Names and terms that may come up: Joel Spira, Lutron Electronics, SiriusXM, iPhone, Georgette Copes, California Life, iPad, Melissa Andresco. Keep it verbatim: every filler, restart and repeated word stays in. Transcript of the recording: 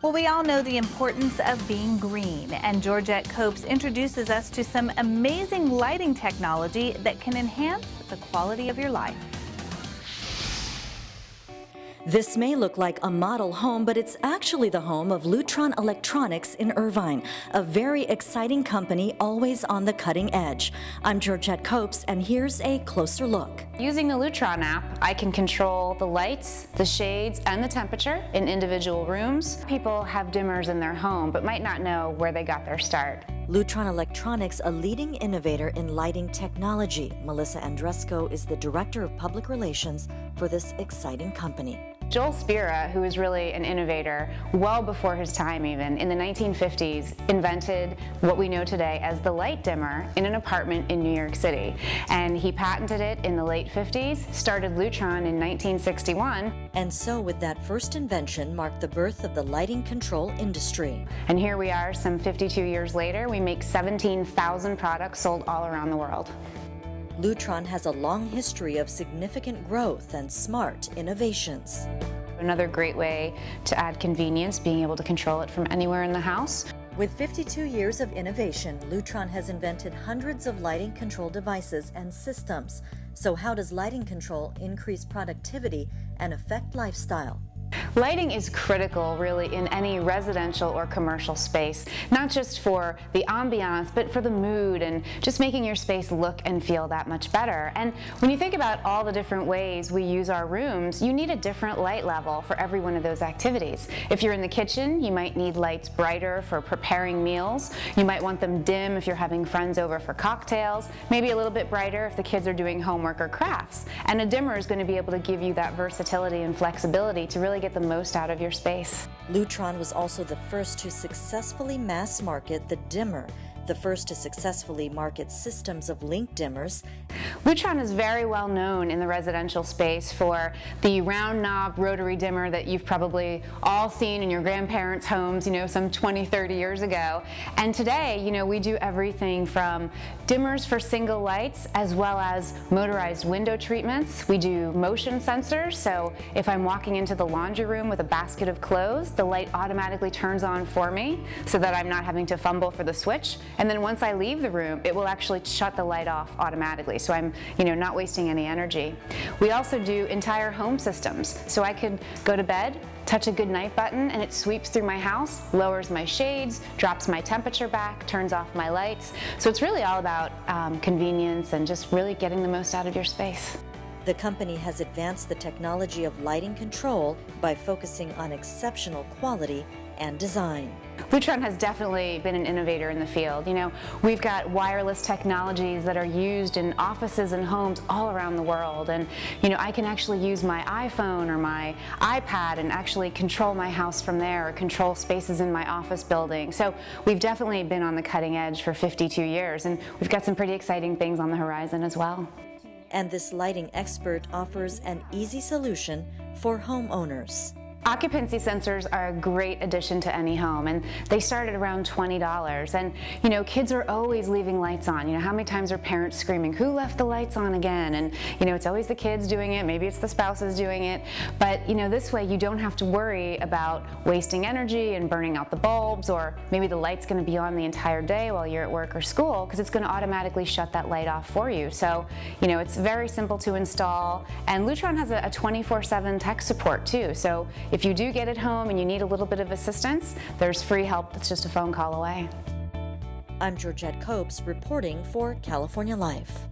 Well, we all know the importance of being green, and Georgette Copes introduces us to some amazing lighting technology that can enhance the quality of your life. This may look like a model home, but it's actually the home of Lutron Electronics in Irvine, a very exciting company always on the cutting edge. I'm Georgette Copes, and here's a closer look. Using the Lutron app, I can control the lights, the shades, and the temperature in individual rooms. People have dimmers in their home, but might not know where they got their start. Lutron Electronics, a leading innovator in lighting technology. Melissa Andresco is the Director of Public Relations for this exciting company. Joel Spira, who is really an innovator well before his time even, in the nineteen fifties, invented what we know today as the light dimmer in an apartment in New York City. And he patented it in the late fifties, started Lutron in nineteen sixty-one. And so with that first invention marked the birth of the lighting control industry. And here we are some fifty-two years later. We make seventeen thousand products sold all around the world. Lutron has a long history of significant growth and smart innovations. Another great way to add convenience, being able to control it from anywhere in the house. With fifty-two years of innovation, Lutron has invented hundreds of lighting control devices and systems. So how does lighting control increase productivity and affect lifestyle? Lighting is critical, really, in any residential or commercial space, not just for the ambiance, but for the mood and just making your space look and feel that much better. And when you think about all the different ways we use our rooms, you need a different light level for every one of those activities. If you're in the kitchen, you might need lights brighter for preparing meals. You might want them dim if you're having friends over for cocktails, maybe a little bit brighter if the kids are doing homework or crafts. And a dimmer is going to be able to give you that versatility and flexibility to really get the most out of your space. Lutron was also the first to successfully mass market the dimmer, the first to successfully market systems of link dimmers. Lutron is very well known in the residential space for the round knob rotary dimmer that you've probably all seen in your grandparents' homes, you know, some twenty, thirty years ago. And today, you know, we do everything from dimmers for single lights as well as motorized window treatments. We do motion sensors, so if I'm walking into the laundry room with a basket of clothes, the light automatically turns on for me so that I'm not having to fumble for the switch. And then once I leave the room, it will actually shut the light off automatically, so I'm, you know, not wasting any energy. We also do entire home systems, so I could go to bed, touch a good night button, and it sweeps through my house, lowers my shades, drops my temperature back, turns off my lights. So it's really all about um, convenience and just really getting the most out of your space. The company has advanced the technology of lighting control by focusing on exceptional quality and design. Lutron has definitely been an innovator in the field. You know, we've got wireless technologies that are used in offices and homes all around the world, and you know, I can actually use my iPhone or my iPad and actually control my house from there, or control spaces in my office building. So we've definitely been on the cutting edge for fifty-two years, and we've got some pretty exciting things on the horizon as well. And this lighting expert offers an easy solution for homeowners. Occupancy sensors are a great addition to any home, and they start at around twenty dollars. And you know, kids are always leaving lights on. You know, how many times are parents screaming, "Who left the lights on again?" And you know, it's always the kids doing it, maybe it's the spouses doing it. But you know, this way you don't have to worry about wasting energy and burning out the bulbs, or maybe the light's going to be on the entire day while you're at work or school, because it's going to automatically shut that light off for you. So you know, it's very simple to install, and Lutron has a twenty-four seven tech support too. So if you do get it home and you need a little bit of assistance, there's free help that's just a phone call away. I'm Georgette Copes reporting for California Life.